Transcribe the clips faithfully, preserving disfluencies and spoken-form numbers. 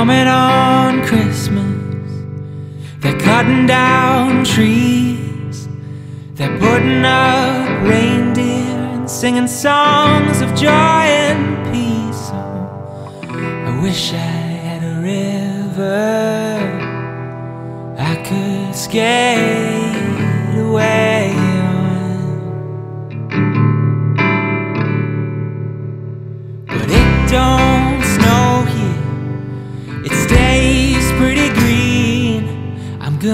coming on Christmas. They're cutting down trees, they're putting up reindeer and singing songs of joy and peace. Oh, I wish I had a river I could skate away on, but it don't.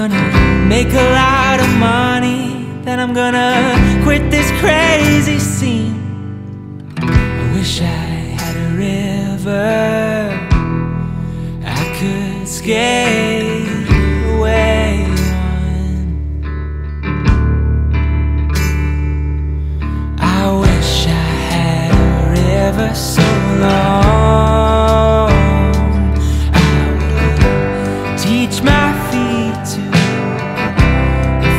Gonna make a lot of money, then I'm gonna quit this crazy scene. I wish I had a river I could skate away on. I wish I had a river so long I would teach my feet to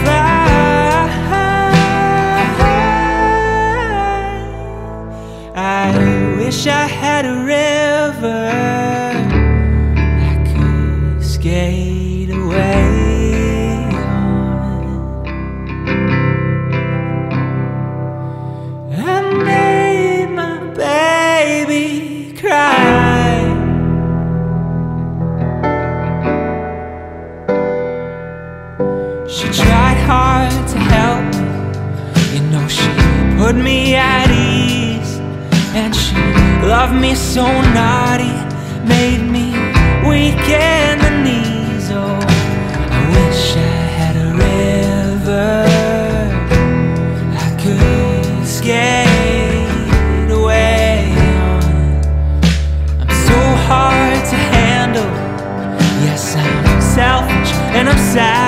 fly. I wish I had a river I could skate away on. I made my baby cry. She tried hard to help me, you know, she put me at ease, and she loved me so naughty, made me weak in the knees. Oh, I wish I had a river I could skate away on. I'm so hard to handle, yes, I'm selfish and I'm sad.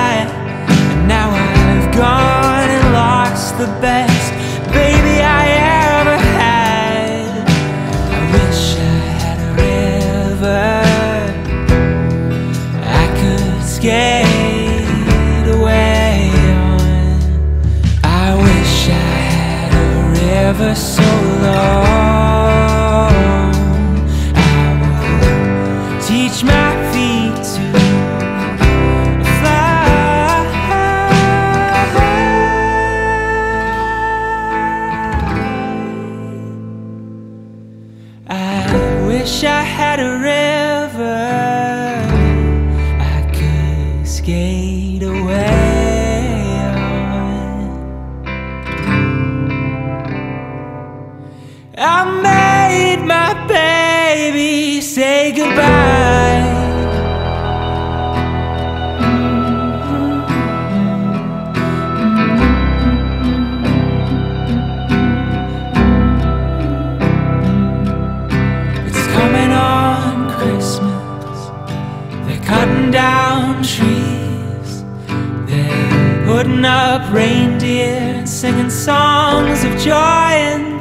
Now I've gone and lost the best baby I ever had. I wish I had a river I could skate away on. I wish I had a river so long I would teach my feet to I wish I had a river I could skate away on. I made my baby say goodbye. Down trees, they're putting up reindeer and singing songs of joy and